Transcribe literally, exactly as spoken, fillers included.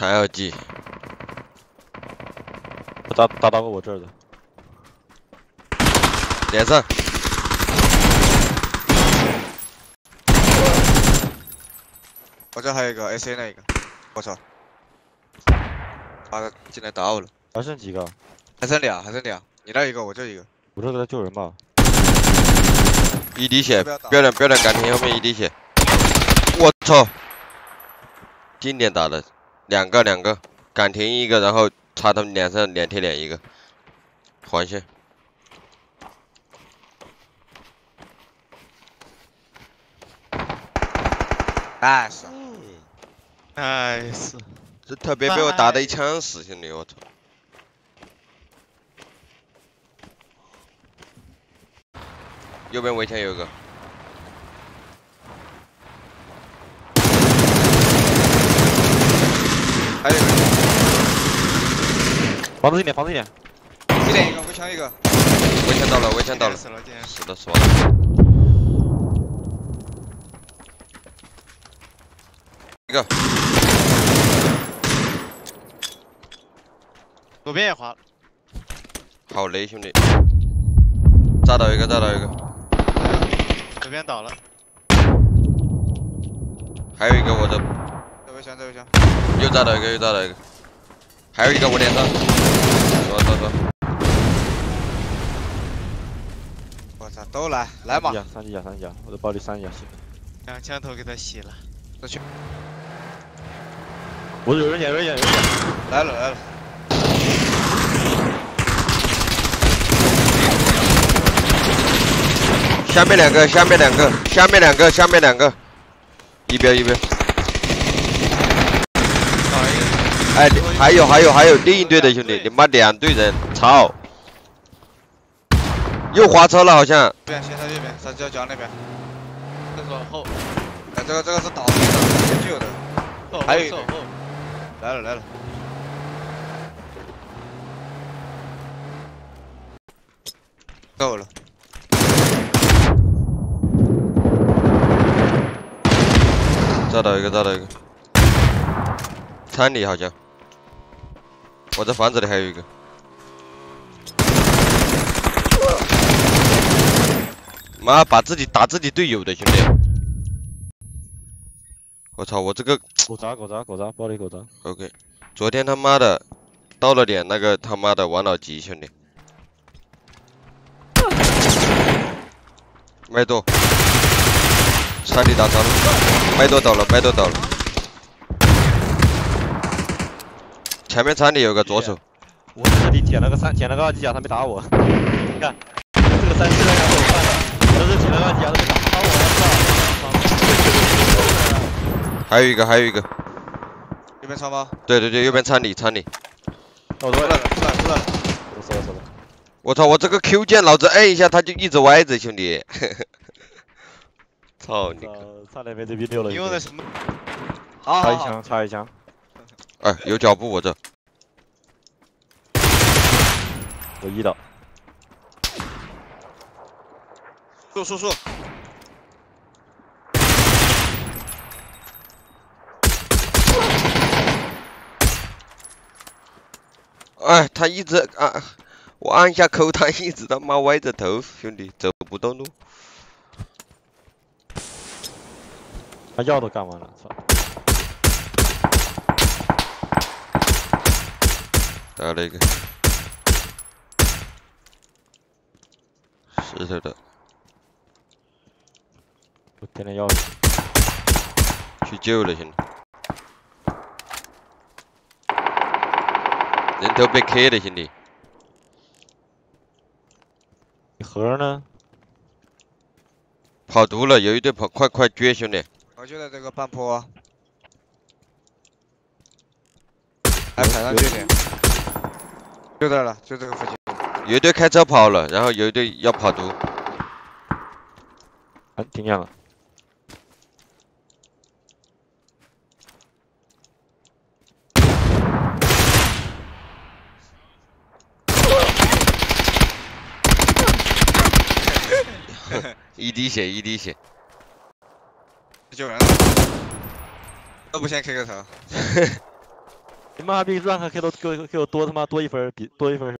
还要记。我打打到过我这儿的。脸上。我这还有一个 A C 那一个，我操！妈的，进来打我了。还剩几个？还剩俩，还剩俩。你那一个，我这一个。我这在救人吧。一滴血，标准标准，赶紧后面一滴血。我操！经典打的，两个两个，敢停一个，然后插他们脸上脸贴脸一个，环线。nice，nice，、嗯、nice 这特别被我打的一枪死，兄弟，我操！右边围墙有一个。还有一个，防住一点，防住一点，一点一个，围墙一个，围墙到了，围墙到了，死了，死了，死了。一个，左边也滑了，好雷，兄弟，炸倒一个，炸倒一个，左边倒了，还有一个我的。围墙，围墙，又炸到一个，又炸到一个，还有一个我脸上，走走走，我操，都来，来吧，三级甲，三级甲，我的暴力三级甲，两枪头给他洗了，我去，我有人眼，有人眼，有人眼，来了来了，下面两个，下面两个，下面两个，下面两个，一边一边。哎，还有还有还有另一队的兄弟，你妈两队人，操！又滑车了好像。对，先上右边，三角角那边。厕所后。哎，这个这个是倒地的，旧的。后还有一个。来了来了。够了。炸到一个，炸到一个。山里好像。我在房子里还有一个，妈把自己打自己队友的兄弟！我操，我这个狗杂狗杂狗杂暴力狗杂。OK， 昨天他妈的到了点那个他妈的王老吉兄弟，麦豆，山里打伤了，麦豆倒了，麦豆倒了。前面山里有个左手，我这里捡了个三，捡了个二级甲，他没打我。你看，这个三，这个两手看了，我这捡了个二级甲，他没打我。还有一个，还有一个，右边仓吗？对对对，右边山里，山里。我出来了，出来了，出来了。我死了，死了。我操！我这个 Q 键，老子摁一下，他就一直歪着，兄弟。操你！差点没这逼丢了。你用的什么？差一枪，差一枪。哎，有脚步，我这，我一倒，树树树，哎，他一直啊，我按下扣，他一直他妈歪着头，兄弟走不动路，他药都干完了，操！打了一个石头的，我点了药，去救了兄弟，人头被 K 了兄弟，盒呢？跑毒了，有一队跑，快快追兄弟！我就在这个半坡，来踩上去点。就这了，就这个附近。有一队开车跑了，然后有一队要跑毒。啊，停下了。一滴血，一滴血。救人了。要不先开个头。你妈逼，让开 K 都给我给我多他妈多一分，比多一分。